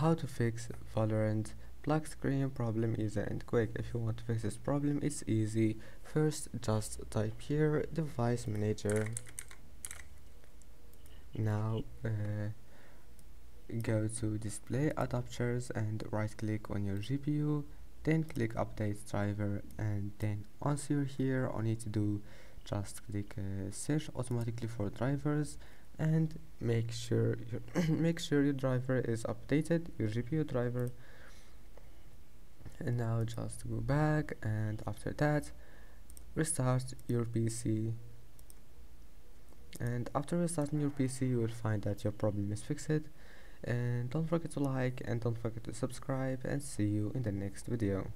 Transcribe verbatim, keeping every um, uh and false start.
How to fix Valorant black screen problem easy and quick. If you want to fix this problem, it's easy. First, just type here device manager. Now uh, go to display adapters and right click on your G P U, then click update driver, and then once you're here, all you need to do just click uh, search automatically for drivers and make sure your make sure your driver is updated, your G P U driver. And now just go back, and after that restart your P C, and after restarting your P C you will find that your problem is fixed. And don't forget to like, and don't forget to subscribe, and see you in the next video.